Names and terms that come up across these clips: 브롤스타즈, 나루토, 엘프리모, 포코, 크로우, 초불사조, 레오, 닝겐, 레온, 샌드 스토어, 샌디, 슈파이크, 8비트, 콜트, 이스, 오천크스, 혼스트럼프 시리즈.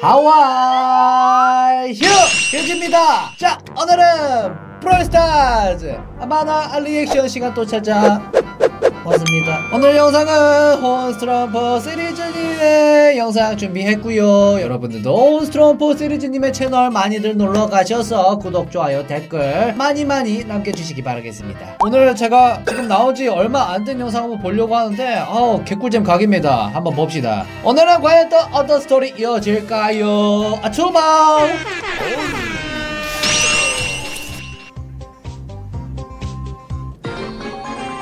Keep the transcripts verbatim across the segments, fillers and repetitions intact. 하와이 휴! 휴지입니다! 자, 오늘은 브롤스타즈 만화 리액션 시간 또 찾아왔습니다. 오늘 영상은 혼스트럼프 시리즈님의 영상 준비했고요. 여러분들도 혼스트럼프 시리즈님의 채널 많이들 놀러가셔서 구독, 좋아요, 댓글 많이 많이 남겨주시기 바라겠습니다. 오늘 제가 지금 나온지 얼마 안 된 영상 한번 보려고 하는데 어우 개꿀잼 각입니다. 한번 봅시다. 오늘은 과연 또 어떤 스토리 이어질까요? 아 출발!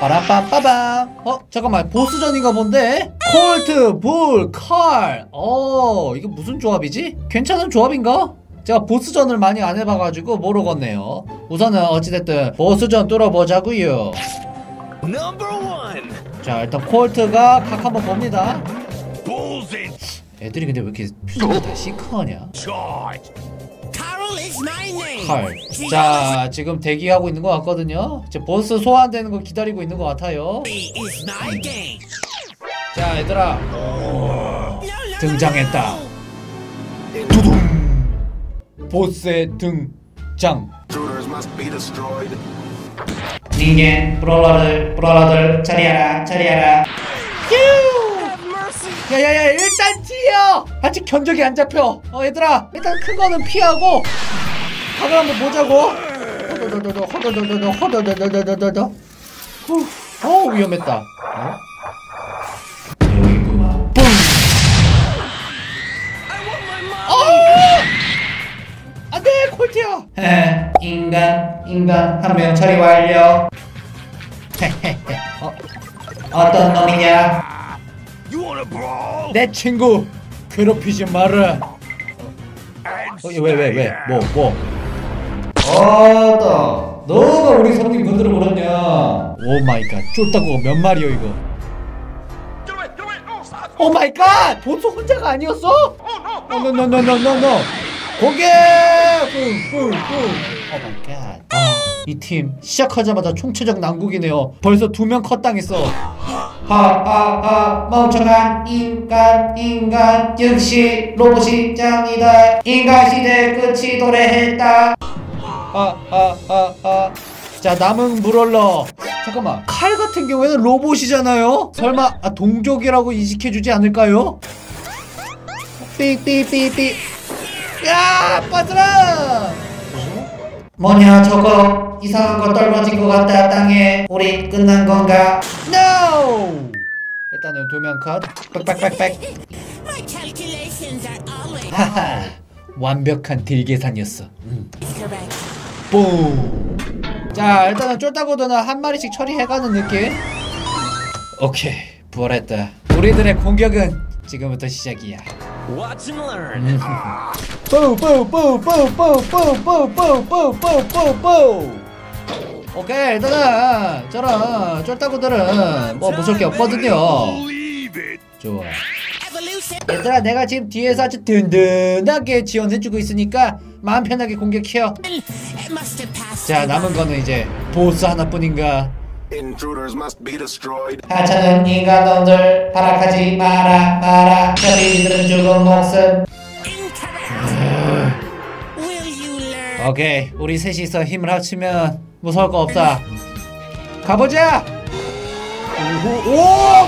빠라빠빠밤. 어? 잠깐만, 보스전인가 본데? 콜트, 불, 칼. 어, 이게 무슨 조합이지? 괜찮은 조합인가? 제가 보스전을 많이 안 해봐가지고 모르겠네요. 우선은 어찌됐든 보스전 뚫어보자구요. 자, 일단 콜트가 각 한번 봅니다. 애들이 근데 왜 이렇게 표정이 다 시크하냐? 칼. 자, 지금 대기하고 있는 것 같거든요. 이제 보스 소환되는 거 기다리고 있는 것 같아요. 자, 얘들아. 어... 등장했다. 두둥. 보스의 등장. 닝겐, 브롤라들, 브롤라들, 처리하라, 처리하라. 야야야, 일단 뛰어! 아직 견적이 안 잡혀. 어, 얘들아, 일단 큰 거는 피하고 각을 한번 보자고. 허더더더더 허더더더더 허더더더더더더. 어, 위험했다. 어? 여기 있구나. 뿡. 어! 안돼, 콜트야. 헤, 인간 인간 한 명 처리 완료. 헤헤헤. 어, 어떤 놈이냐? 내 친구 괴롭히지 마라. 어, 왜왜왜뭐뭐 아따, 너가 우리 성님 건드려 버렸냐? 오 마이 갓, 쫄따구가 몇 마리여 이거. 오 마이 갓, 보스 혼자가 아니었어? 노노노노노노. 고개 뿡뿡뿡. 오 마이 갓. 이 팀 시작하자마자 총체적 난국이네요. 벌써 두 명 컷당했어. 하하하, 멍청한 인간, 인간 역시 로봇이 짱이다. 인간 시대 끝이 도래했다. 하하하하. 자, 남은 브롤러. 잠깐만, 칼 같은 경우에는 로봇이잖아요. 설마 아, 동족이라고 인식해주지 않을까요? 삐삐삐삐. 야, 빠져라. 뭐냐 저거, 이상한 거 떨어진 것 같다. 땅에 우리 끝난 건가? NO! 일단은 두 명 컷. 빽빽빽빽. 하하, 완벽한 딜 계산이었어. 음. 뽕. 자, 일단은 쫄따구도는 한 마리씩 처리해가는 느낌. 오케이, 부활했다. 우리들의 공격은 지금부터 시작이야. Watch and learn. 뽀뽀뽀뽀뽀뽀뽀뽀뽀뽀뽀뽀뽀. 오케이, 일단은 저런 쫄따구들은 뭐 무서울 게 없거든요. 좋아. 얘들아, 내가 지금 뒤에서 아주 든든하게 지원해주고 있으니까 마음 편하게 공격해요. 자, 남은 거는 이제 보스 하나뿐인가. 하찮은 인간놈들, 발악하지 마라 마라. 저희들은 죽은 목숨. 오케이, 우리 셋이서 힘을 합치면 무서울 거 없다. 가보자. 오, 오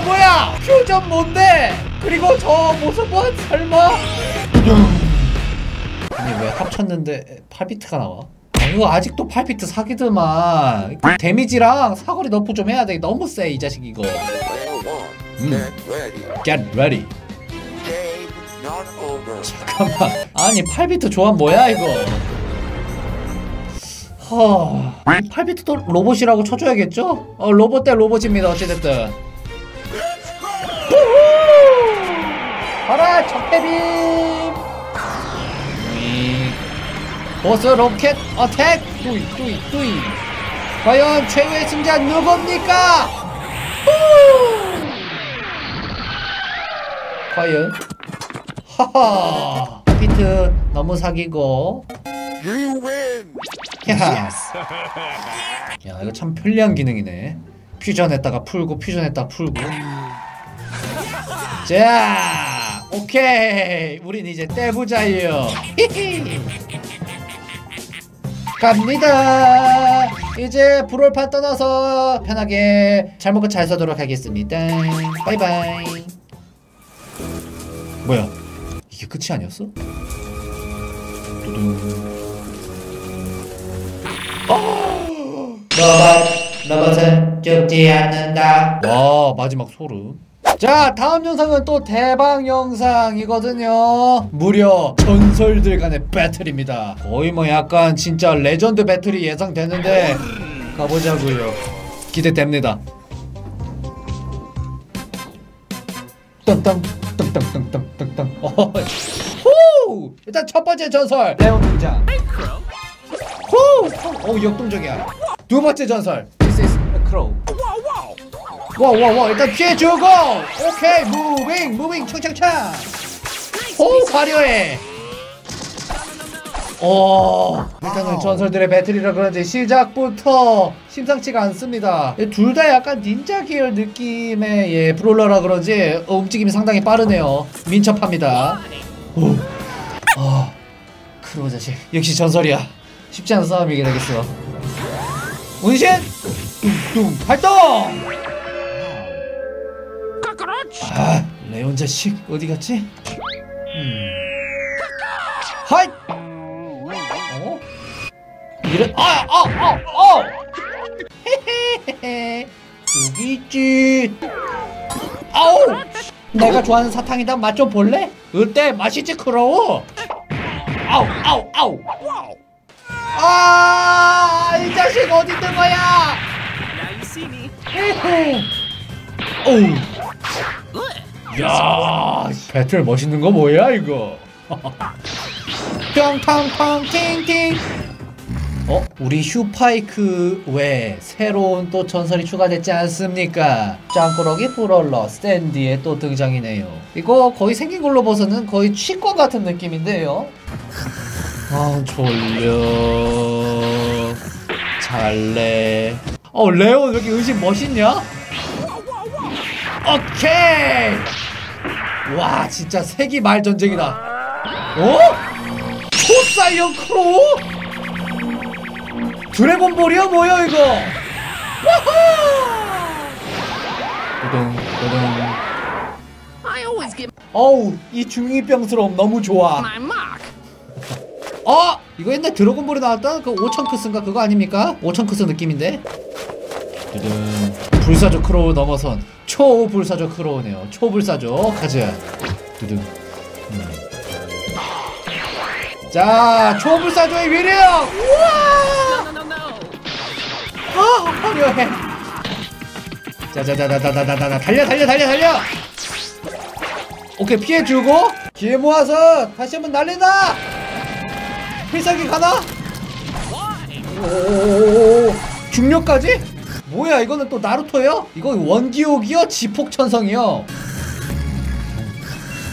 뭐야? 퓨전 뭔데? 그리고 저 모습은 설마? 아니, 왜 합쳤는데 팔비트가 나와? 이거 아직도 팔비트 사기드만. 데미지랑 사거리 너프 좀 해야 돼. 너무 세 이 자식 이거. 음. Get ready. 잠깐만, 아니 팔비트 조합 뭐야 이거? 허... 팔비트도 로봇이라고 쳐줘야겠죠? 어, 로봇 대 로봇입니다. 어찌됐든. 봐라, 적대빔. 보스 로켓 어택. 뚜이 뚜이 뚜이. 과연 최후의 승자 누굽니까? 과연? 하하, 피트 너무 사기고. 야. 야, 이거 참 편리한 기능이네. 퓨전했다가 풀고 퓨전했다가 풀고. 자, 오케이, 우린 이제 떼부자예요. 갑니다. 이제 브롤판 떠나서 편하게 잘 먹고 잘 서도록 하겠습니다. 바이바이. 뭐야, 이게 끝이 아니었어? 어! 너만 너만 죽지 않는다. 와, 마지막 소름. 자, 다음 영상은 또 대박 영상이거든요. 무려 전설들 간의 배틀입니다. 거의 뭐 약간 진짜 레전드 배틀이 예상되는데 가보자고요. 기대됩니다. 땅땅 땅땅땅땅땅땅. 호! 일단 첫 번째 전설 레온 등장. 호! 오, 역동적이야. 두 번째 전설 이스 이스 크로우. 와와와, 일단 피해주고. 오케이, 무빙 무빙 창창창. 오, 화려해. 오, 일단은 전설들의 배틀이라 그런지 시작부터 심상치가 않습니다. 둘 다 약간 닌자 계열 느낌의, 예, 브롤러라 그런지 어, 움직임이 상당히 빠르네요. 민첩합니다. 오, 아, 크로우 자식 역시 전설이야. 쉽지 않은 싸움이긴 하겠어. 운신 뚱뚱 활동. 아, 레온 자식 어디 갔지? 음. 헐! 어? 이런, 아, 아, 아, 아! 헤헤헤헤. 여기 있지. 아우! 내가 좋아하는 사탕이다. 맛 좀 볼래? 어때? 맛있지, 크로우? 아우, 아우, 아우! 아, 이 자식 어디 있는 거야? 헤헤. 오우. 야, 배틀 멋있는 거 뭐야 이거? 뿅탕탕 팅팅. 어? 우리 슈파이크 외 새로운 또 전설이 추가됐지 않습니까? 짱꾸러기 브롤러 샌디의 또 등장이네요. 이거 거의 생긴 걸로 봐서는 거의 치권 같은 느낌인데요. 아, 졸려. 잘래. 어, 레오 왜 이렇게 의식 멋있냐? 오케이! 와, 진짜 세기 말 전쟁이다. 어? 초사이언 크로우? 드래곤볼이야? 뭐야 이거? 와호! 어우, 이 중이병스러움 너무 좋아. 어? 이거 옛날 드래곤볼에 나왔던 그 오천크스인가 그거 아닙니까? 오천크스 느낌인데? 두둥. 불사조 크로우 넘어선 초불사조 크로우네요. 초불사조 가자. 두둥. 음. 자, 초불사조의 위력. 우와! 아, 화려해. 자자자자자자자자, 달려 달려 달려 달려. 오케이, 피해 주고 기회 모아서 다시 한번 날린다. 필살기 가나? 오오오오, 중력까지? 뭐야, 이거는 또 나루토예요? 이건 원기옥이요? 지폭천성이요?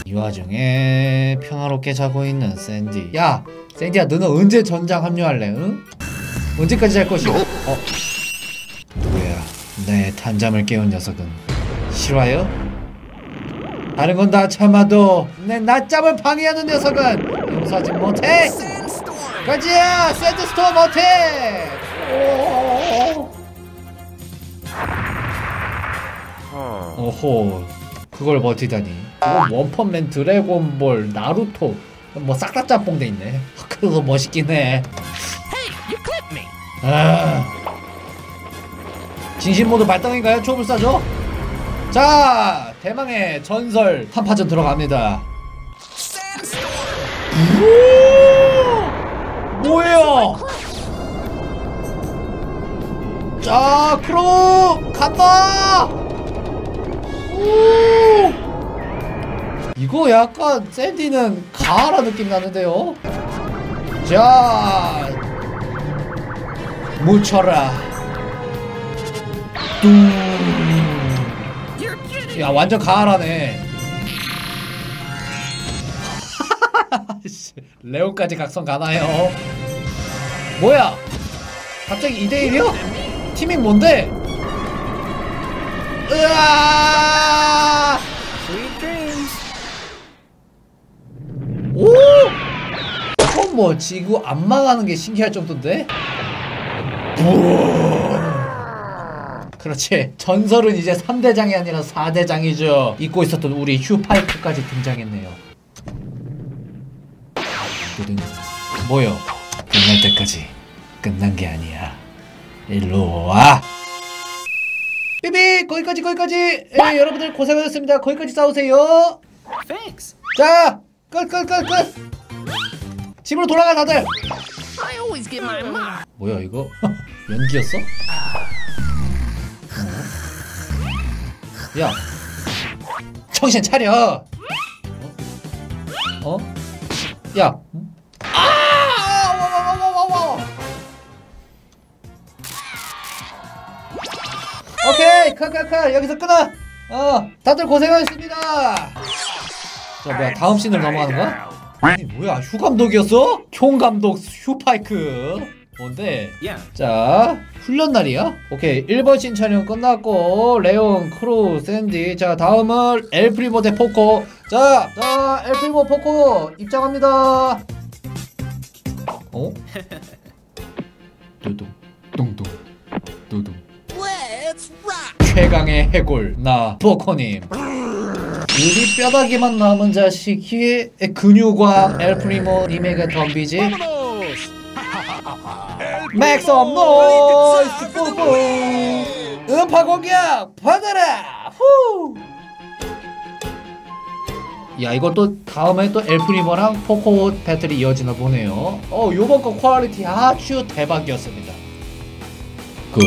이 와중에 평화롭게 자고 있는 샌디. 야, 샌디야, 너는 언제 전장 합류할래? 응? 언제까지 잘 것이고? 어? 누구야? 내 단잠을 깨운 녀석은 싫어요? 다른 건 다 참아도 내 낮잠을 방해하는 녀석은 용서하지 못해! 가자! 샌드 스토어 못해! 오오오오. 오호, 그걸 버티다니. 원펀맨, 드래곤볼, 나루토 뭐 싹 다 짬뽕 돼 있네. 그거 멋있긴 해. 아, 진심모드 발당인가요? 초불사조? 자, 대망의 전설 한파전 들어갑니다. 뭐예요? 자, 크로우 간다. 오! 이거 약간 샌디는 가라 느낌 나는데요? 자, 묻혀라. 뚱. 야, 완전 가라네. 레온까지 각성 가나요? 뭐야, 갑자기 이 대 일이요? 팀인 뭔데? 으아! 오! 뭐 지구 안 망하는 게 신기할 정도인데? 우와. 그렇지. 전설은 이제 삼대장이 아니라 사대장이죠. 잊고 있었던 우리 슈파이크까지 등장했네요. 뭐요? 끝날 때까지 끝난 게 아니야. 일로 와. 삐삐! 거기까지 거기까지! 에이, 여러분들 고생하셨습니다. 거기까지 싸우세요. Thanks. 자! 끝! 끝! 끝! 끝! 집으로 돌아가 다들! I always get my mark. 뭐야 이거? 연기였어? 야! 정신 차려! 어? 어? 야! 오케이! 카카카! 여기서 끊어! 어! 다들 고생하셨습니다! 자 뭐야 다음 씬을 넘어가는 거야? 아니 뭐야 휴 감독이었어? 총 감독 슈파이크 뭔데? 자 훈련날이야? 오케이 일 번 씬 촬영 끝났고 레온, 크로우, 샌디 자 다음은 엘프리모 대 포코 자! 자 엘프리모 포코 입장합니다! 어? 뚜둥 뚱뚱 뚜둥 최강의 해골 나 포코님 우리 뼈다귀만 남은 자식이 근육왕 엘프리모 님에게 덤비지 Make some noise 포코 음파 공격 받아라 후! 야 이거 또 다음에 또 엘프리모랑 포코 배틀이 이어지나 보네요 어 요번 거 퀄리티 아주 대박이었습니다 굿